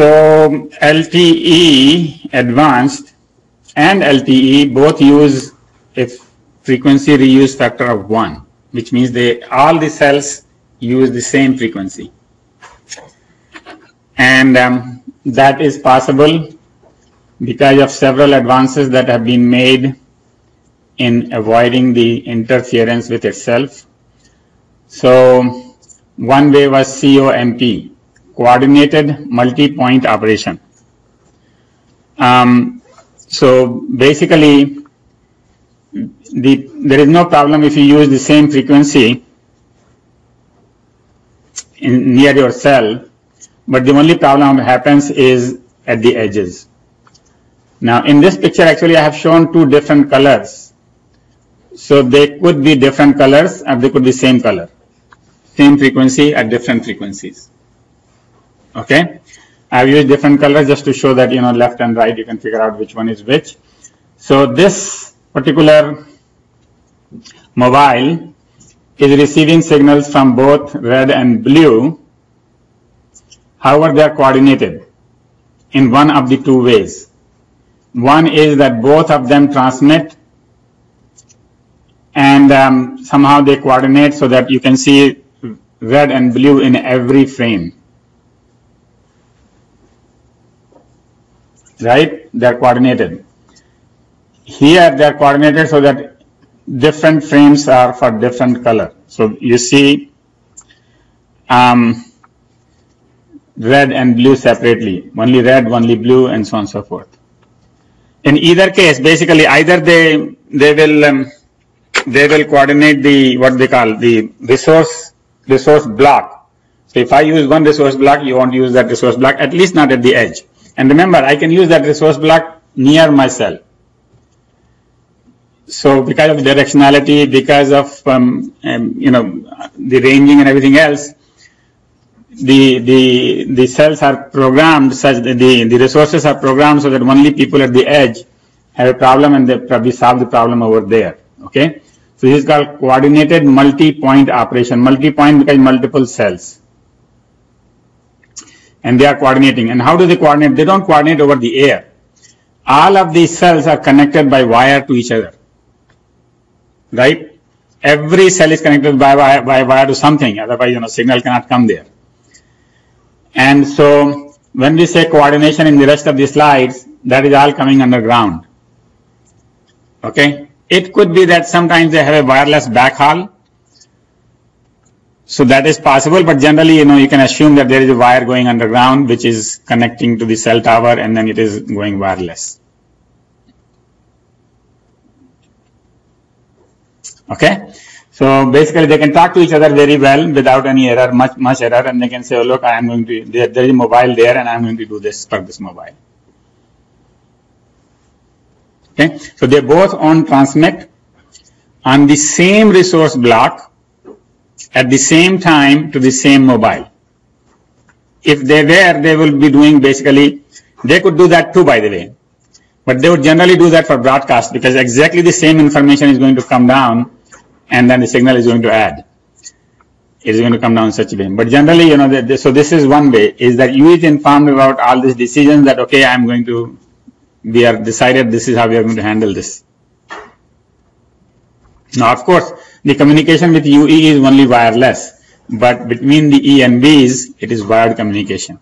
So LTE Advanced and LTE both use a frequency reuse factor of 1, which means they all the cells use the same frequency, and that is possible because of several advances that have been made in avoiding the interference with itself. So one way was CoMP, coordinated multi-point operation. So basically there is no problem if you use the same frequency near your cell, but the only problem happens is at the edges. Now in this picture actually I have shown two different colors, so they could be different colors and they could be same color, same frequency at different frequencies. Okay, I've used different colors just to show that, you know, left and right you can figure out which one is which. So this particular mobile is receiving signals from both red and blue. However, they are coordinated in one of the two ways. One is that both of them transmit and somehow they coordinate so that you can see red and blue in every frame. Right? They are coordinated. Here they are coordinated so that different frames are for different color. So you see red and blue separately, only red, only blue, and so on and so forth. In either case, basically either they will coordinate the what they call the resource block. So if I use one resource block, you won't use that resource block, at least not at the edge. And remember, I can use that resource block near my cell. So because of directionality, because of you know, the ranging and everything else, the cells are programmed such that the resources are programmed so that only people at the edge have a problem and they probably solve the problem over there. Okay, so this is called coordinated multi-point operation. Multi-point because multiple cells, and they are coordinating. And how do they coordinate? They don't coordinate over the air. All of these cells are connected by wire to each other. Right? Every cell is connected by wire to something, otherwise, you know, signal cannot come there. And so when we say coordination in the rest of the slides, that is all coming underground. Okay? It could be that sometimes they have a wireless backhaul. So that is possible, but generally, you know, you can assume that there is a wire going underground which is connecting to the cell tower and then it is going wireless. Okay, so basically they can talk to each other very well without any error, much error, and they can say, oh, look, I am going to, there is a mobile there and I am going to do this for this mobile. Okay, so they both transmit on the same resource block at the same time to the same mobile. If they were, they will be doing basically, they could do that too, by the way. But they would generally do that for broadcast because exactly the same information is going to come down and then the signal is going to add. It is going to come down in such a way. But generally, you know, so this is one way, is that UE is informed about all these decisions that, okay, I'm going to, we are decided this is how we are going to handle this. Now, of course, the communication with UE is only wireless, but between the eNBs, it is wired communication.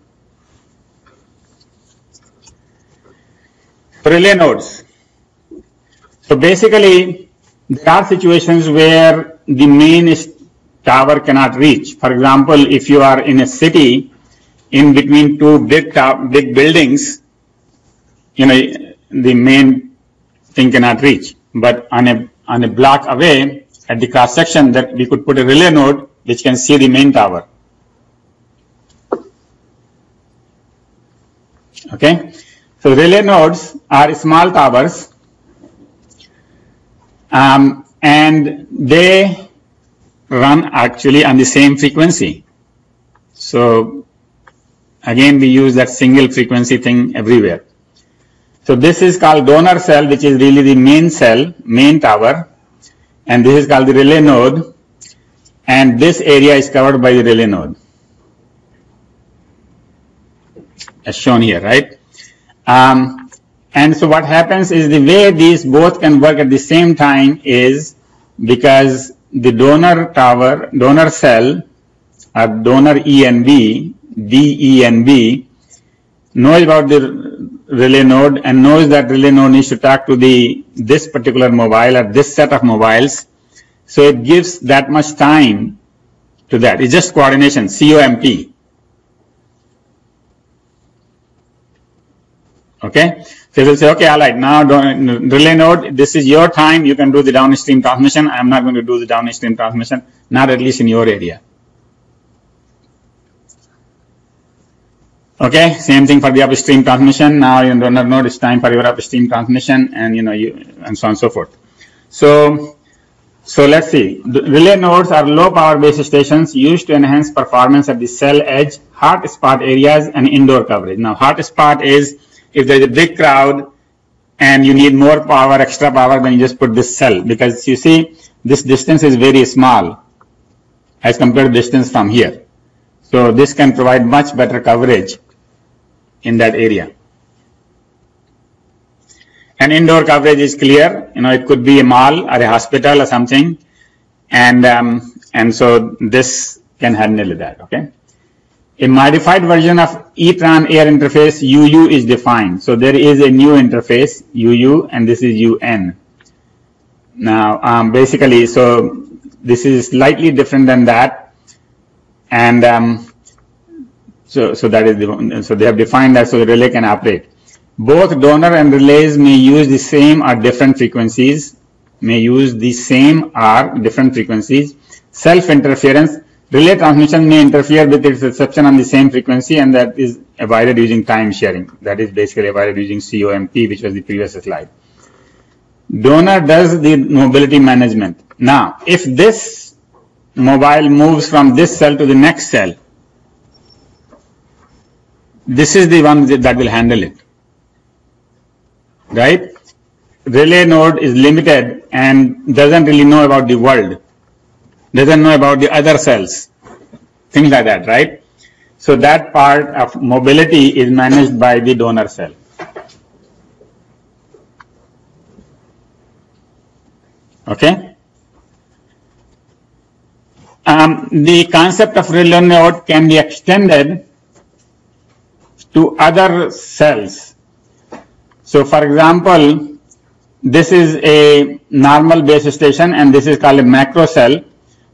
Relay nodes. So basically, there are situations where the main tower cannot reach. For example, if you are in a city, in between two big buildings, you know, the main thing cannot reach. But on a block away, at the cross section, that we could put a relay node which can see the main tower. Okay. So relay nodes are small towers, and they run actually on the same frequency. So again, we use that single frequency thing everywhere. So this is called donor cell, which is really the main cell, main tower, and this is called the relay node, and this area is covered by the relay node. as shown here, right? And so what happens is the way these both can work at the same time is because the donor tower, donor cell, or donor ENB, DENB, knows about the relay node and knows that relay node needs to talk to this particular mobile or this set of mobiles. So it gives that much time to that. It's just coordination, COMP. Okay, so they'll say, okay, all right, now relay node, this is your time, you can do the downstream transmission. I'm not going to do the downstream transmission, not at least in your area. Okay, same thing for the upstream transmission. Now in donor node, it's time for your upstream transmission, and and so on and so forth. So let's see. The relay nodes are low power base stations used to enhance performance at the cell edge, hot spot areas, and indoor coverage. Now hot spot is if there is a big crowd and you need more power, extra power, then you just put this cell, because you see this distance is very small as compared to distance from here. So this can provide much better coverage in that area. And indoor coverage is clear. You know, it could be a mall or a hospital or something, and so this can handle that. Okay. A modified version of ETRAN air interface UU is defined. So there is a new interface UU, and this is UN. Now, basically, so this is slightly different than that, and so that is the, so they have defined that so the relay can operate. Both donor and relays may use the same or different frequencies. Self interference. Relay transmission may interfere with its reception on the same frequency, and that is avoided using time sharing. That is basically avoided using COMP, which was the previous slide. Donor does the mobility management. Now, if this mobile moves from this cell to the next cell, this is the one that will handle it, right? Relay node is limited and doesn't really know about the world. Doesn't know about the other cells, things like that, right? So that part of mobility is managed by the donor cell. Okay. The concept of relay node can be extended to other cells. So, for example, this is a normal base station, and this is called a macro cell.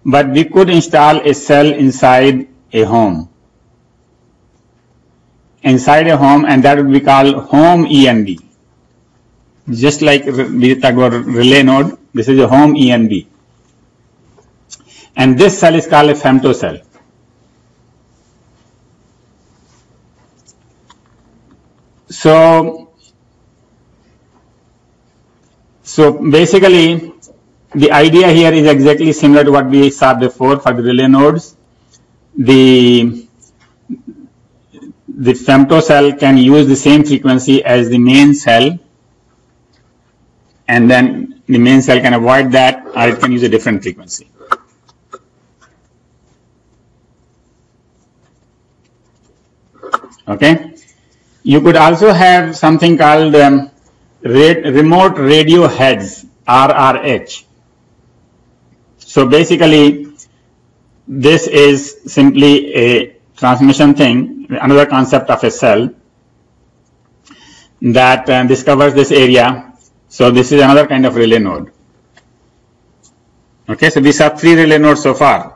But we could install a cell inside a home. Inside a home, and that would be called home ENB. Just like we talk about relay node, this is a home ENB. And this cell is called a FemtoCell. So basically, the idea here is exactly similar to what we saw before for the relay nodes. The FemtoCell can use the same frequency as the main cell, and then the main cell can avoid that, or it can use a different frequency. Okay. You could also have something called remote radio heads, RRH. So basically, this is simply a transmission thing, another concept of a cell that discovers this area. So this is another kind of relay node. Okay, so we saw three relay nodes so far.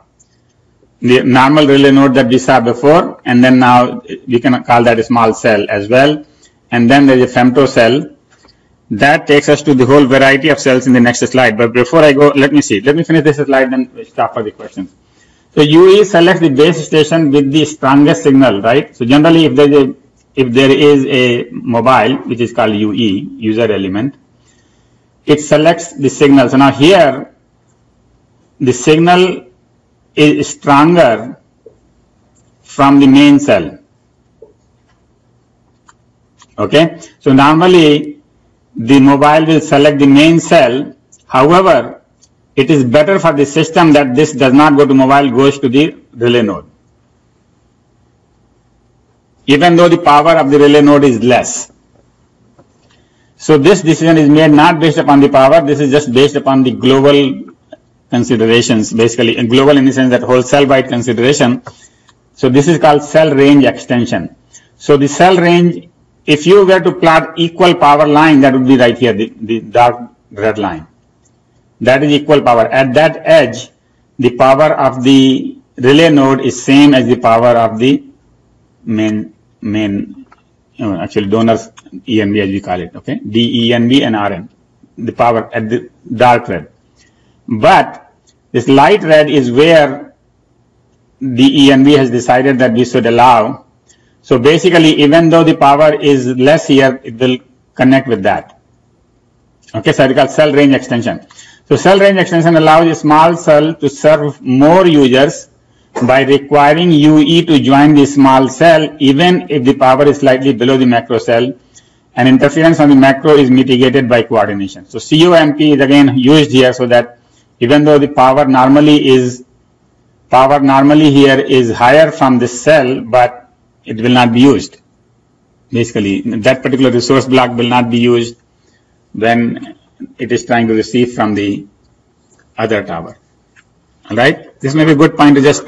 The normal relay node that we saw before, and then now we can call that a small cell as well. And then there is a FemtoCell. That takes us to the whole variety of cells in the next slide. But before I go, let me finish this slide, then we'll stop for the questions. So UE selects the base station with the strongest signal, right? So generally, if there is a mobile, which is called UE, user element, it selects the signal. So now here, the signal is stronger from the main cell. Okay? So normally, the mobile will select the main cell. However, it is better for the system that this does not go to mobile, goes to the relay node. even though the power of the relay node is less. So this decision is made not based upon the power, this is just based upon the global considerations, basically, and global in the sense that whole cell-wide consideration. So this is called cell range extension. So the cell range, if you were to plot equal power line, that would be right here, the dark red line. That is equal power. At that edge, the power of the relay node is same as the power of the actually donors ENB as we call it, okay, DENB and RN, the power at the dark red. But this light red is where the ENB has decided that we should allow. So basically, even though the power is less here, it will connect with that. Okay, so we call cell range extension. So cell range extension allows a small cell to serve more users by requiring UE to join the small cell even if the power is slightly below the macro cell, and interference on the macro is mitigated by coordination. So CoMP is again used here so that even though the power normally here is higher from this cell, but it will not be used. Basically, that particular resource block will not be used when it is trying to receive from the other tower. All right, this may be a good point to just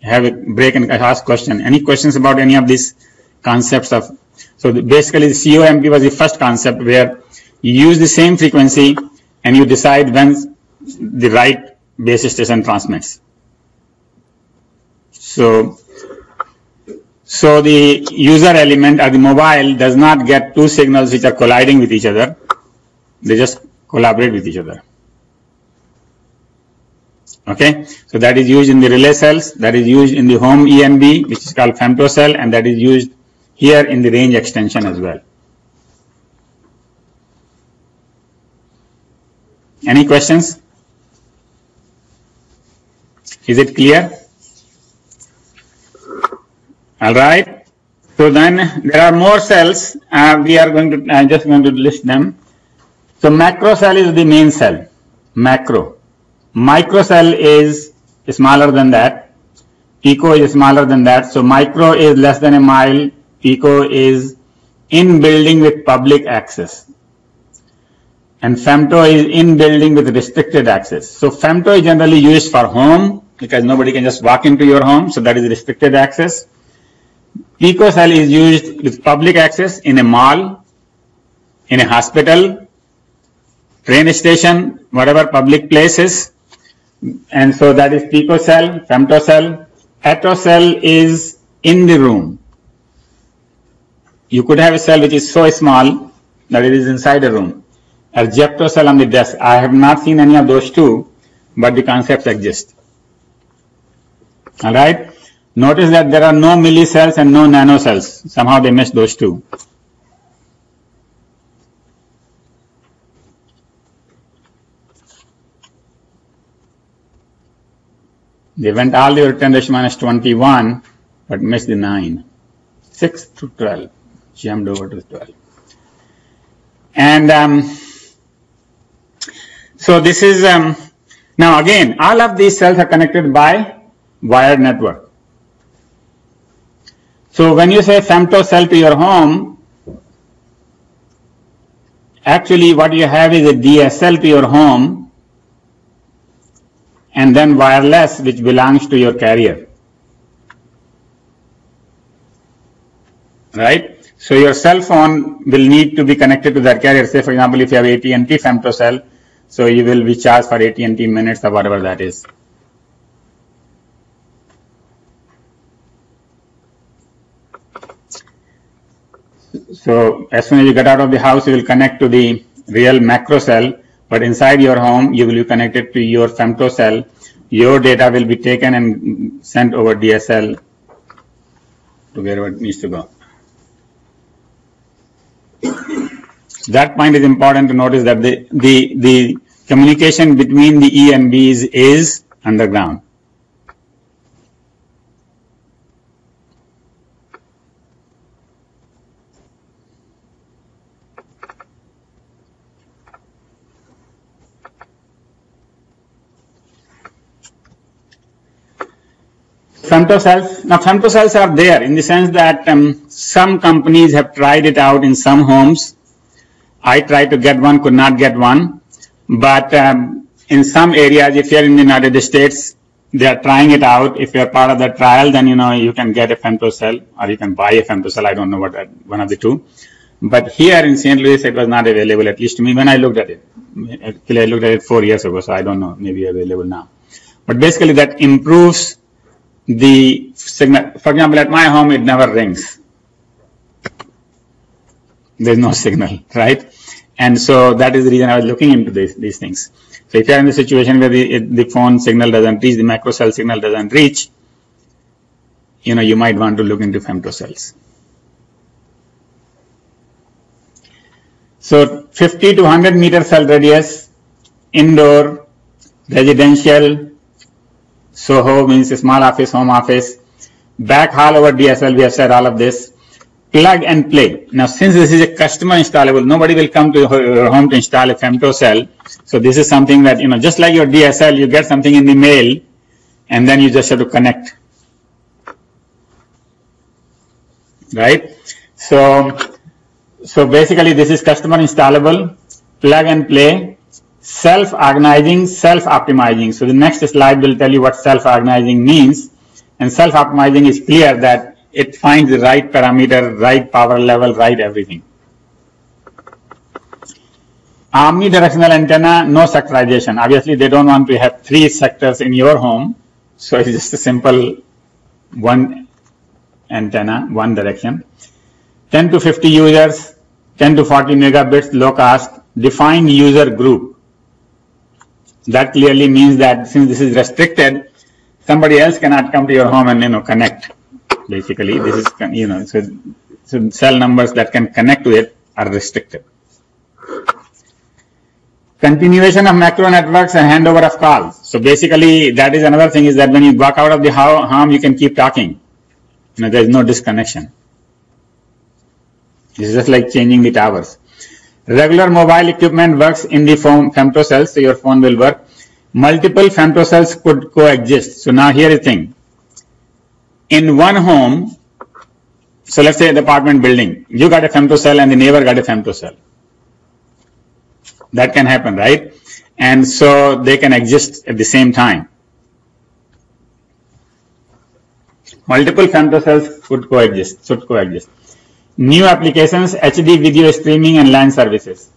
have a break and ask question. Any questions about any of these concepts of? So basically, the CoMP was the first concept where you use the same frequency and you decide when the right base station transmits. So the user element or the mobile does not get two signals which are colliding with each other. They just collaborate with each other. Okay, so that is used in the relay cells, that is used in the home ENB, which is called FemtoCell, and that is used here in the range extension as well. Any questions? Is it clear? All right. So then there are more cells. We are going to. I'm just going to list them. So macro cell is the main cell. Macro. Micro cell is smaller than that. Pico is smaller than that. So micro is less than a mile. Pico is in building with public access, and femto is in building with restricted access. So femto is generally used for home because nobody can just walk into your home, so that is restricted access. Pico cell is used with public access in a mall, in a hospital, train station, whatever public places, and so that is pico cell, femto cell. Atto cell is in the room. You could have a cell which is so small that it is inside a room. Or Jepto cell on the desk. I have not seen any of those two, but the concepts exist. All right. Notice that there are no millicells and no nanocells. Somehow they missed those two. They went all the way to 10⁻²1, but missed the 9. 6 to 12. Jumped over to 12. And so this is, now again, all of these cells are connected by wired network. So when you say femto cell to your home, actually what you have is a DSL to your home and then wireless which belongs to your carrier. Right? So your cell phone will need to be connected to that carrier. Say, for example, if you have AT&T femtocell, so you will be charged for AT&T minutes or whatever that is. So as soon as you get out of the house, you will connect to the real macro cell, but inside your home, you will be connected to your femtocell. Your data will be taken and sent over DSL to wherever it needs to go. That point is important to notice that the communication between the ENBs is underground. FemtoCells. Now, FemtoCells are there in the sense that some companies have tried it out in some homes. I tried to get one, could not get one. But in some areas, if you're in the United States, they are trying it out. If you're part of the trial, then you know you can get a FemtoCell or you can buy a FemtoCell. I don't know what that, one of the two. But here in St. Louis, it was not available, at least to me when I looked at it. Actually, I looked at it 4 years ago, so I don't know. Maybe available now. But basically, that improves the signal. For example, at my home, it never rings. There's no signal, right? And so that is the reason I was looking into these things. So if you're in the situation where the phone signal doesn't reach, the microcell signal doesn't reach, you know, you might want to look into FemtoCells. So 50 to 100 meter cell radius, indoor, residential, SOHO means a small office, home office, back hall over DSL, we have said all of this. Plug and play. Now, since this is a customer installable, nobody will come to your home to install a FemtoCell. So this is something that, you know, just like your DSL, you get something in the mail and then you just have to connect. Right? So basically this is customer installable, plug and play, self-organizing, self-optimizing. So the next slide will tell you what self-organizing means. And self-optimizing is clear that it finds the right parameter, right power level, right everything. Omnidirectional antenna, no sectorization. Obviously, they don't want to have three sectors in your home. So it's just a simple one antenna, one direction. 10 to 50 users, 10 to 40 megabits, low cost, defined user group. That clearly means that since this is restricted, somebody else cannot come to your home and, you know, connect. Basically, this is, you know, so cell numbers that can connect to it are restricted. Continuation of macro networks and handover of calls. So basically, that is another thing, is that when you walk out of the home, you can keep talking. You know, there is no disconnection. It's just like changing the towers. Regular mobile equipment works in the FemtoCells, so your phone will work. Multiple FemtoCells could coexist. So now here is the thing. In one home, so let's say the apartment building, you got a FemtoCell and the neighbor got a FemtoCell. That can happen, right? And so they can exist at the same time. Multiple FemtoCells could coexist, should coexist. New applications, HD video streaming and LAN services.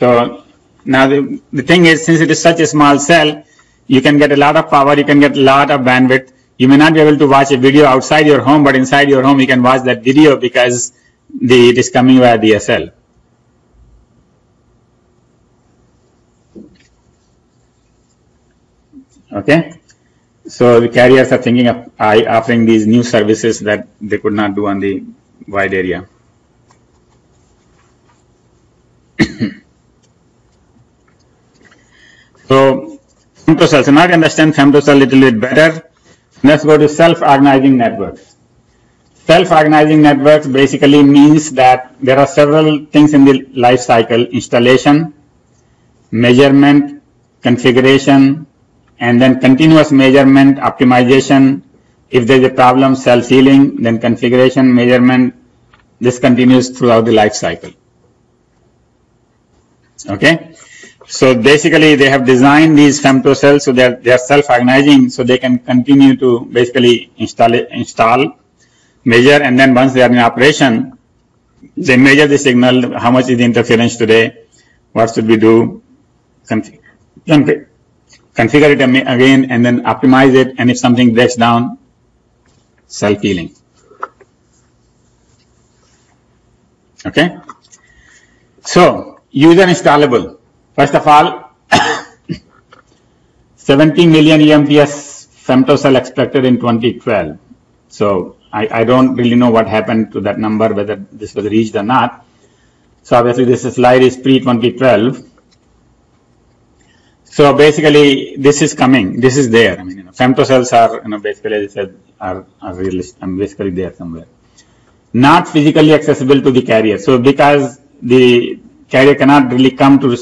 So now the thing is, since it is such a small cell, you can get a lot of power, you can get a lot of bandwidth. You may not be able to watch a video outside your home, but inside your home you can watch that video because it is coming via DSL. Okay? So the carriers are thinking of offering these new services that they could not do on the wide area. So, FemtoCell. So now I understand FemtoCell a little bit better. Let's go to self-organizing networks. Self-organizing networks basically means that there are several things in the life cycle: installation, measurement, configuration, and then continuous measurement, optimization. If there's a problem, self healing, then configuration, measurement. This continues throughout the life cycle. Okay? So basically, they have designed these FemtoCells so that they are self-organizing, so they can continue to basically install, measure, and then once they are in operation, they measure the signal, how much is the interference today, what should we do, configure it again, and then optimize it, and if something breaks down, self-healing. Okay? So, user installable. First of all, 70 million EMPS FemtoCell expected in 2012. So I don't really know what happened to that number, whether this was reached or not. So obviously this slide is pre-2012. So basically this is coming, this is there. I mean, you know, FemtoCells are, you know, basically as I said, are realistic. I'm basically there somewhere. Not physically accessible to the carrier. So because the carrier cannot really come to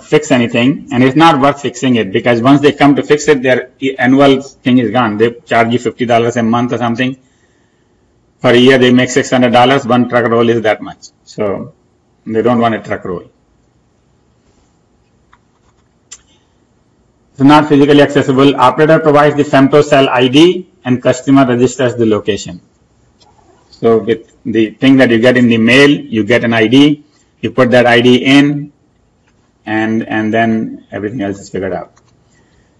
fix anything, and it's not worth fixing it, because once they come to fix it, their annual thing is gone. They charge you $50 a month or something. For a year, they make $600. One truck roll is that much. So they don't want a truck roll. So not physically accessible. Operator provides the FemtoCell ID and customer registers the location. So with the thing that you get in the mail, you get an ID, you put that ID in, and then everything else is figured out.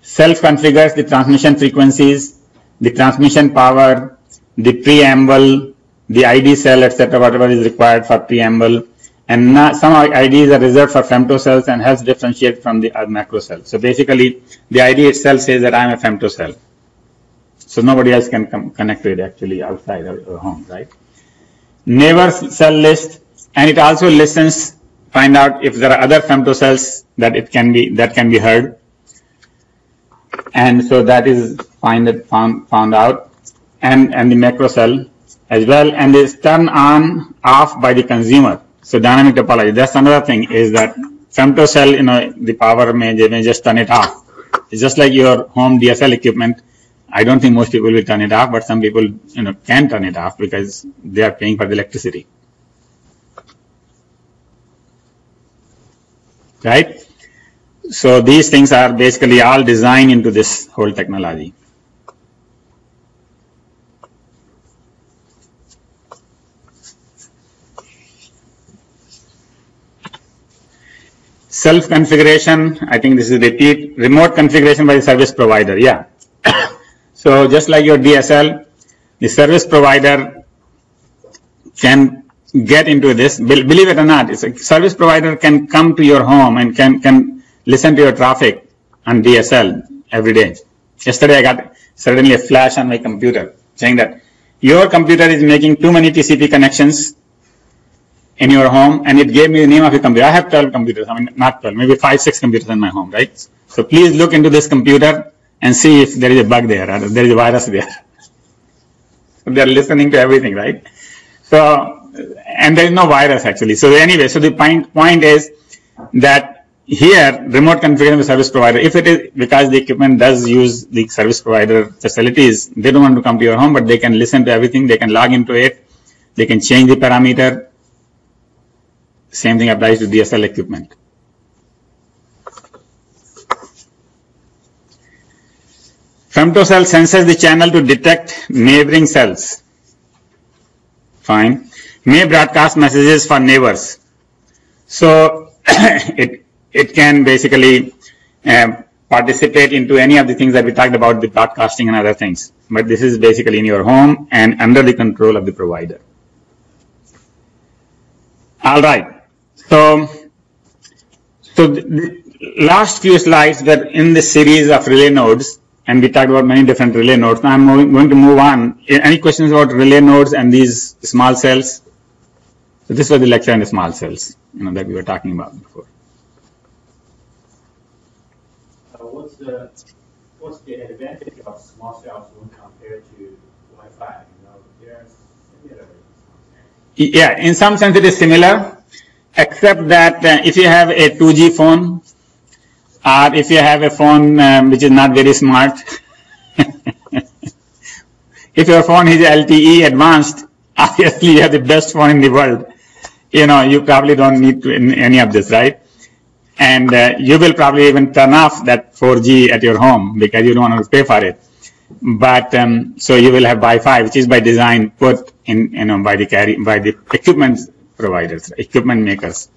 Self-configures the transmission frequencies, the transmission power, the preamble, the ID cell, etc., whatever is required for preamble. And some IDs are reserved for femtocells and helps differentiate from the macro cell. So basically, the ID itself says that I am a femtocell. So nobody else can connect to it actually outside or home, right? Neighbor's cell list, and it also listens, find out if there are other femtocells that it can be, that can be heard. And so that is found out, and the macro cell as well, and is turned on off by the consumer. So dynamic topology, that's another thing, is that femtocell, you know, the power may just turn it off. It's just like your home DSL equipment. I don't think most people will turn it off, but some people, you know, can turn it off because they are paying for the electricity. Right? So these things are basically all designed into this whole technology. Self-configuration, I think this is repeat. Remote configuration by the service provider, yeah. So just like your DSL, the service provider can get into this. Believe it or not, it's a service provider can come to your home and can listen to your traffic on DSL every day. Yesterday I got suddenly a flash on my computer saying that your computer is making too many TCP connections in your home, and it gave me the name of your computer. I have 12 computers, I mean not 12, maybe 5-6 computers in my home, right? So please look into this computer and see if there is a bug there or there is a virus there. So they are listening to everything, right? So, and there is no virus actually. So anyway, so the point is that here, remote configuration with service provider, if it is, because the equipment does use the service provider facilities, they don't want to come to your home, but they can listen to everything, they can log into it, they can change the parameter. Same thing applies to DSL equipment. Femtocell senses the channel to detect neighboring cells. Fine. May broadcast messages for neighbors. So it can basically participate into any of the things that we talked about, the broadcasting and other things. But this is basically in your home and under the control of the provider. All right. So the last few slides were in the series of relay nodes, and we talked about many different relay nodes. Now I'm going to move on. Any questions about relay nodes and these small cells? So this was the lecture on the small cells, you know, that we were talking about before. What's the advantage of small cells when compared to Wi-Fi? You know, they're similar. Yeah, in some sense it is similar. Except that if you have a 2G phone, or if you have a phone which is not very smart, if your phone is LTE Advanced, obviously you have the best phone in the world. You know, you probably don't need to any of this, right? And you will probably even turn off that 4G at your home because you don't want to pay for it. But so you will have Wi-Fi, which is by design put in, you know, by the equipment providers, equipment makers.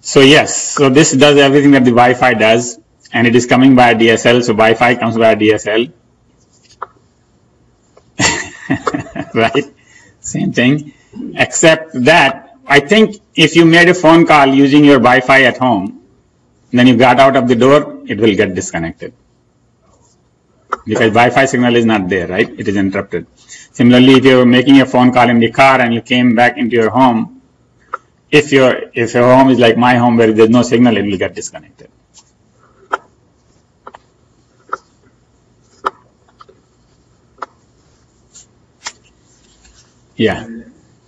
So yes, so this does everything that the Wi-Fi does, and it is coming by DSL. So Wi-Fi comes by DSL, right? Same thing, except that I think if you made a phone call using your Wi-Fi at home, then you got out of the door, it will get disconnected because Wi-Fi signal is not there, right? It is interrupted. Similarly, if you were making a phone call in the car and you came back into your home, if your home is like my home where there's no signal, it will get disconnected. Yeah.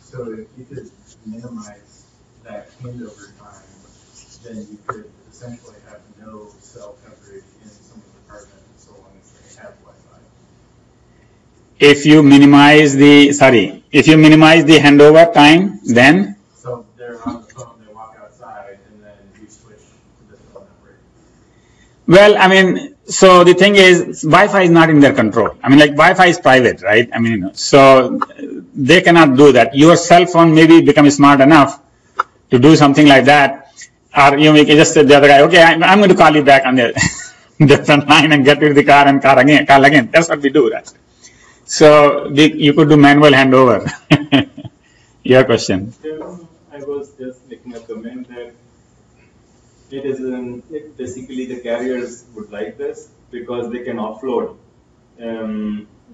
So if you could minimize that handover time then you could essentially have no cell coverage in someone's apartment so long as they have Wi-Fi. If you minimize the, sorry, if you minimize the handover time, then? So they're on the phone, they walk outside, and then you switch to the phone number. Well, I mean, so the thing is, Wi-Fi is not in their control. I mean, like, Wi-Fi is private, right? I mean, you know, so they cannot do that. Your cell phone maybe becomes smart enough to do something like that, or you make, just said the other guy, okay, I'm going to call you back on the front line and get into the car and call again. That's what we do, right? So you could do manual handover. Your question. I was just making a comment that it is basically the carriers would like this because they can offload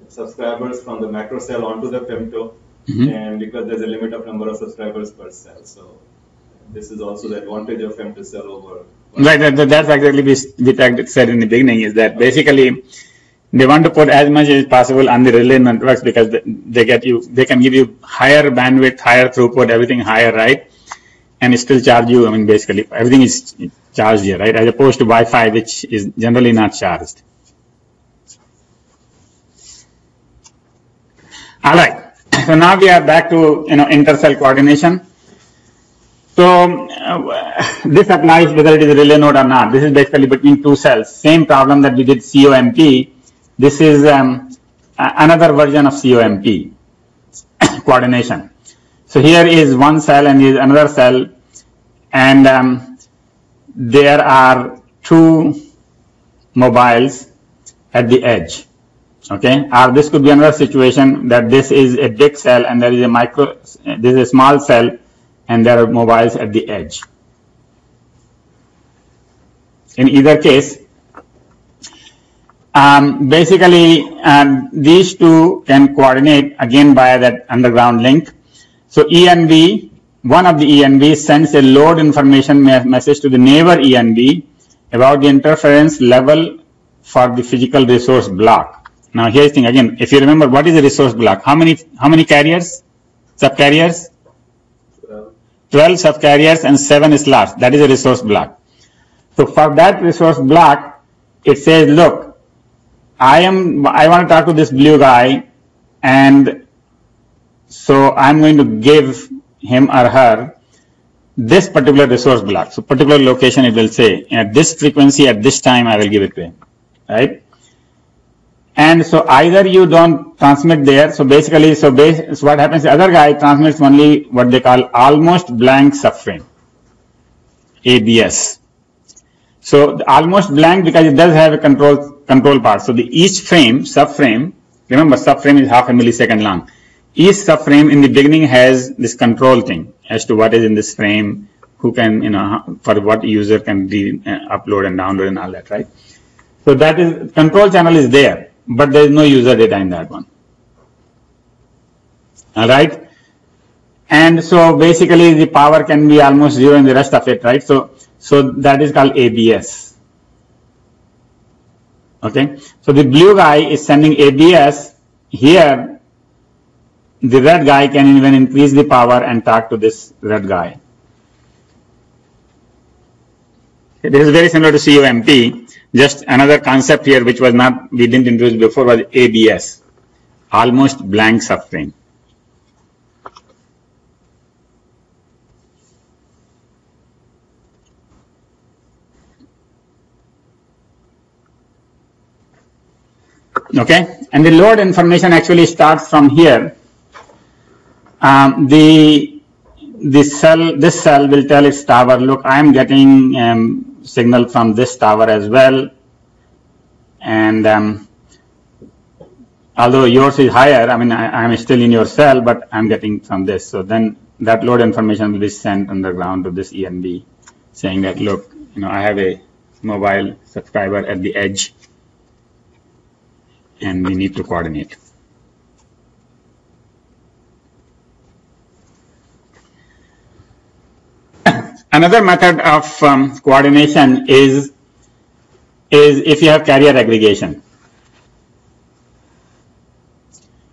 subscribers from the macro cell onto the femto, mm-hmm. and because there's a limit of number of subscribers per cell. So this is also the advantage of femtocell over. Right, that's exactly what we said in the beginning, is that basically they want to put as much as possible on the relay networks because they can give you higher bandwidth, higher throughput, everything higher, right? And still charge you, I mean, basically everything is charged here, right? As opposed to Wi-Fi, which is generally not charged. All right. So now we are back to, you know, intercell coordination. So this applies whether it is a relay node or not. This is basically between two cells. Same problem that we did CoMP. This is another version of CoMP coordination. So here is one cell and is another cell, and there are two mobiles at the edge. Okay, or this could be another situation that this is a big cell and there is a micro. This is a small cell, and there are mobiles at the edge. In either case, basically these two can coordinate again by that underground link. So eNB, one of the eNBs sends a load information message to the neighbor eNB about the interference level for the physical resource block. Now here's the thing again. If you remember, what is a resource block? How many carriers? Subcarriers? 12 subcarriers and 7 slots. That is a resource block. So for that resource block, it says, look, I want to talk to this blue guy, and so I'm going to give him or her this particular resource block. So particular location, it will say, at this frequency, at this time, I will give it to him, right? And so either you don't transmit there, so basically, so what happens, the other guy transmits only what they call almost blank subframe, ABS. So the almost blank, because it does have a control part. So the each frame, subframe, remember subframe is half a millisecond long. Each subframe in the beginning has this control thing as to what is in this frame, who can, you know, for what user can upload and download and all that, right? So that is, control channel is there, but there is no user data in that one. All right. And so basically the power can be almost zero in the rest of it, right? So that is called ABS. Okay. So the blue guy is sending ABS. Here, the red guy can even increase the power and talk to this red guy. Okay, this is very similar to CoMP. Just another concept here, which was not, we didn't introduce before, was ABS, almost blank subframe. Okay, and the load information actually starts from here. This cell will tell its tower, look, I am getting signal from this tower as well, and although yours is higher, I mean, I'm still in your cell, but I'm getting from this. So then that load information will be sent underground to this ENB, saying that, look, you know, I have a mobile subscriber at the edge, and we need to coordinate. Another method of coordination is if you have carrier aggregation.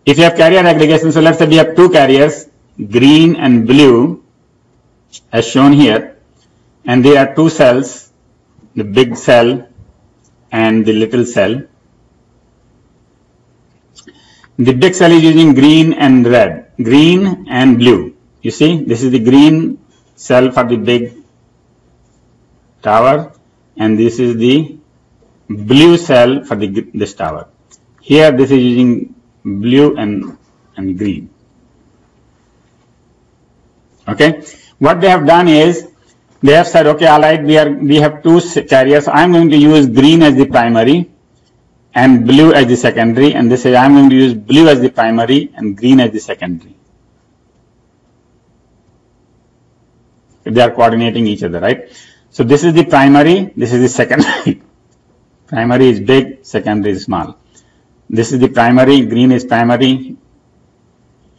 If you have carrier aggregation, so let's say we have two carriers, green and blue, as shown here, And there are two cells, the big cell and the little cell. The big cell is using green and red, green and blue. You see, this is the green cell for the big tower, and this is the blue cell for this tower. Here, this is using blue and green. Okay, what they have done is they have said, okay, all right, we have two carriers. I'm going to use green as the primary and blue as the secondary, and they say I'm going to use blue as the primary and green as the secondary. They are coordinating each other, right? So this is the primary, this is the secondary. Primary is big, secondary is small. This is the primary, green is primary,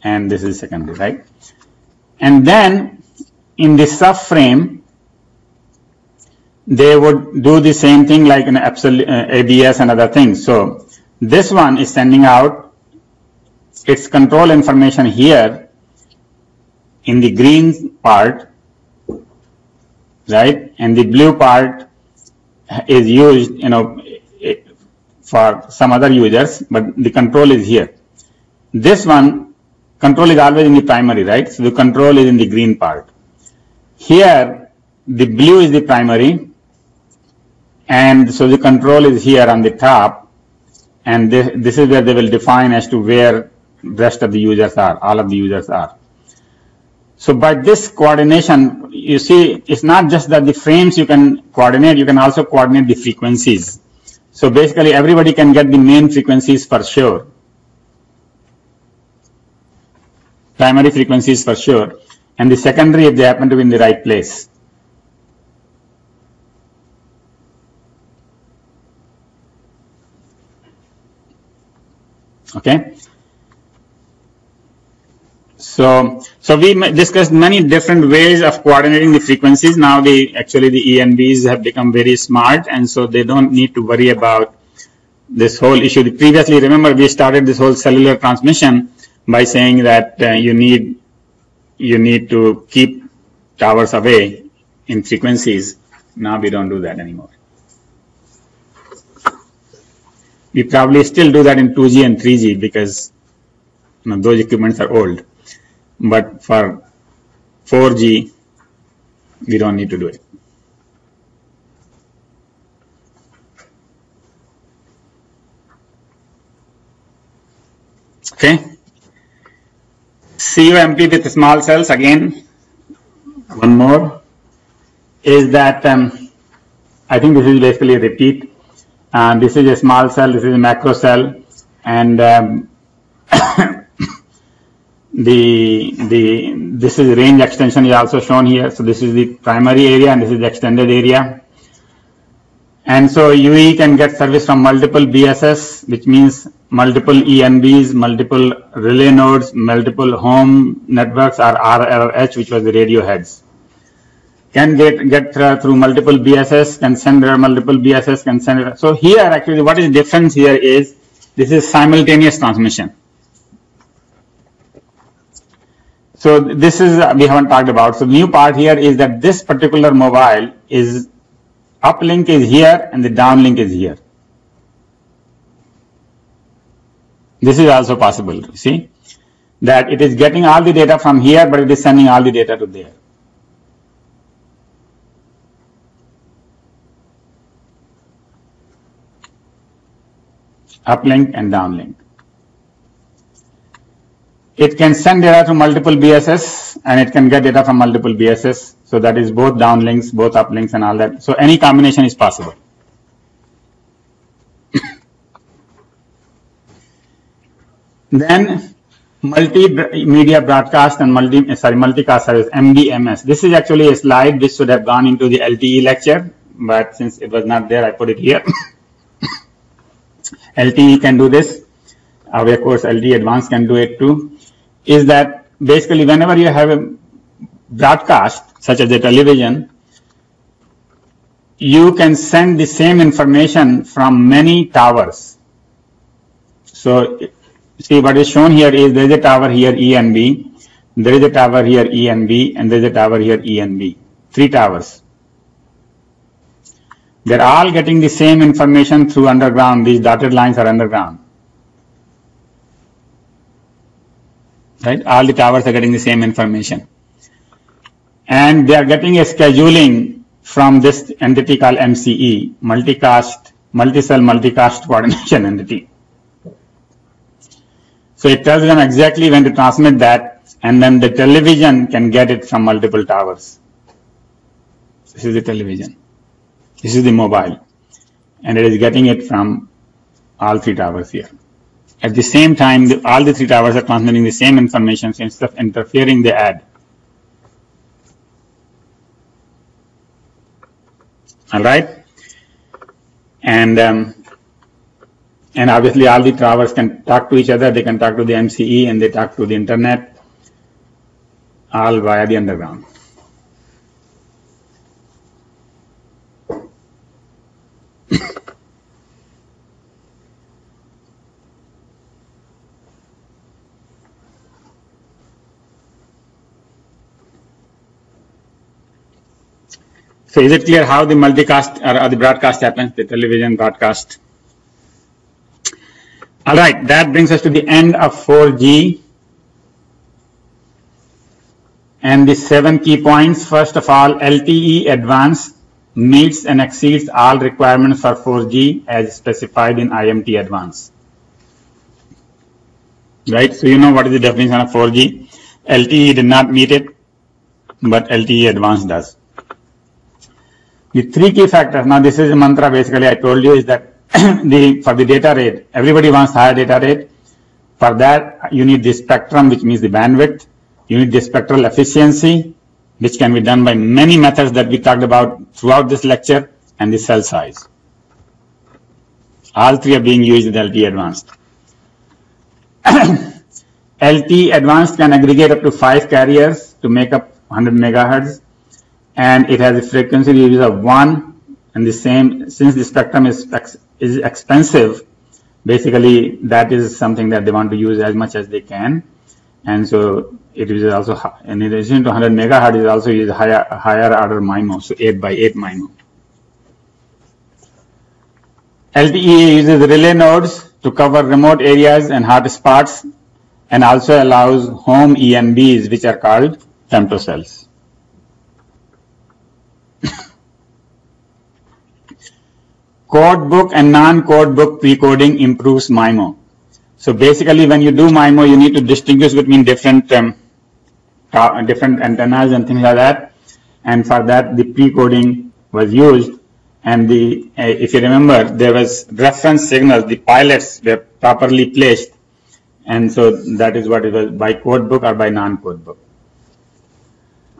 and this is secondary, right? And then in the subframe, they would do the same thing like an ABS and other things. So this one is sending out its control information here in the green part, right? And the blue part is used, you know, for some other users, but the control is here. This one, control is always in the primary, right? So the control is in the green part. Here, the blue is the primary. And so the control is here on the top, and this is where they will define as to where rest of the users are, all of the users are. So by this coordination, you see, it's not just that the frames you can coordinate, you can also coordinate the frequencies. So basically everybody can get the main frequencies for sure, primary frequencies for sure, and the secondary if they happen to be in the right place. Okay, so we discussed many different ways of coordinating the frequencies. Now actually the ENBs have become very smart, and so they don't need to worry about this whole issue. Previously, remember, we started this whole cellular transmission by saying that you need to keep towers away in frequencies. Now we don't do that anymore. We probably still do that in 2G and 3G because, you know, those equipments are old. But for 4G, we don't need to do it. Okay. CoMP with small cells, again, one more, is that I think this is basically a repeat. This is a small cell, this is a macro cell, and this is range extension is also shown here. So this is the primary area and this is the extended area. And so UE can get service from multiple BSS, which means multiple ENBs, multiple relay nodes, multiple home networks, or RRH, which was the radio heads. Can get through multiple BSS, can send multiple BSS, can send it. So here actually what is the difference here is this is simultaneous transmission. So this is, we haven't talked about. So new part here is that this particular mobile is, uplink is here and the downlink is here. This is also possible, you see, that it is getting all the data from here, but it is sending all the data to there. Uplink and downlink. It can send data to multiple BSS and it can get data from multiple BSS. So that is both downlinks, both uplinks and all that. So any combination is possible. Then multimedia broadcast and multicast service, MBMS. This is actually a slide. This should have gone into the LTE lecture, but since it was not there, I put it here. LTE can do this. Our course LTE Advanced can do it too. Is that basically whenever you have a broadcast, such as a television, you can send the same information from many towers. So see, what is shown here is there is a tower here ENB, there is a tower here ENB, and there is a tower here ENB. Three towers. They're all getting the same information through underground. These dotted lines are underground. Right? All the towers are getting the same information. And they are getting a scheduling from this entity called MCE, multicast, multi-cell multicast coordination entity. So it tells them exactly when to transmit that, and then the television can get it from multiple towers. This is the television. This is the mobile. And it is getting it from all three towers here. At the same time, all the three towers are transmitting the same information, so instead of interfering, they add. All right? And obviously all the towers can talk to each other. They can talk to the MCE and they talk to the internet, all via the underground. So is it clear how the multicast or the broadcast happens, the television broadcast? All right, that brings us to the end of 4G and the 7 key points. First of all, LTE Advanced meets and exceeds all requirements for 4G as specified in IMT Advanced. Right, so you know what is the definition of 4G. LTE did not meet it, but LTE Advanced does. The three key factors, now this is a mantra basically I told you, is that for the data rate, everybody wants higher data rate. For that, you need the spectrum, which means the bandwidth. You need the spectral efficiency, which can be done by many methods that we talked about throughout this lecture, and the cell size. All three are being used with LTE Advanced. LTE Advanced can aggregate up to 5 carriers to make up 100 megahertz. And it has a frequency range of 1 and the same, since the spectrum is expensive, basically that is something that they want to use as much as they can. And so it is also, in addition to 100 megahertz, it also uses higher order MIMO, so 8x8 MIMO. LTE uses relay nodes to cover remote areas and hot spots, and also allows home eNBs, which are called FemtoCells. Code book and non-code book precoding improves MIMO. So basically, when you do MIMO, you need to distinguish between different antennas and things like that. And for that, the precoding was used. And the if you remember, there was reference signals. The pilots were properly placed, and so that is what it was, by code book or by non-code book.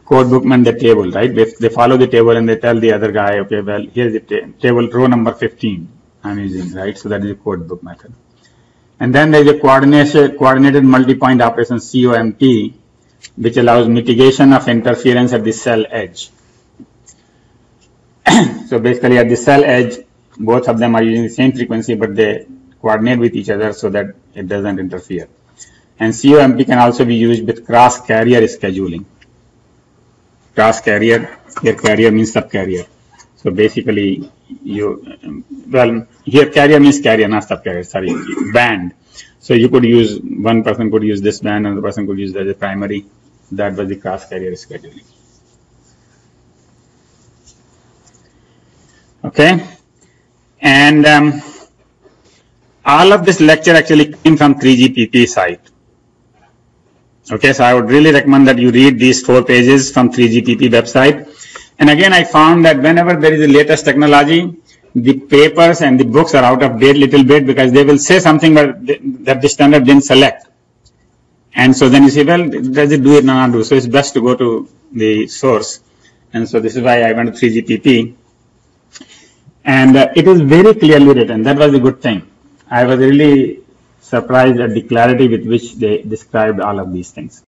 Code book meant the table, right? They follow the table and they tell the other guy, okay, well, here's the table row number 15 I'm using, right? So that is the code book method. And then there's a coordinated multi-point operation, CoMP, which allows mitigation of interference at the cell edge. So basically at the cell edge, both of them are using the same frequency, but they coordinate with each other so that it doesn't interfere. And CoMP can also be used with cross-carrier scheduling. Cross carrier, here carrier means subcarrier. So basically, you, well, here carrier means carrier, not subcarrier, sorry, band. So you could use, one person could use this band, another person could use the primary. That was the cross carrier scheduling. Okay. And all of this lecture actually came from 3GPP site. Okay, so I would really recommend that you read these 4 pages from 3GPP website. And again, I found that whenever there is the latest technology, the papers and the books are out of date little bit, because they will say something that the standard didn't select. And so then you say, well, does it do it, not do? So it's best to go to the source. And so this is why I went to 3GPP. And it is very clearly written. That was a good thing. I was really surprised at the clarity with which they described all of these things.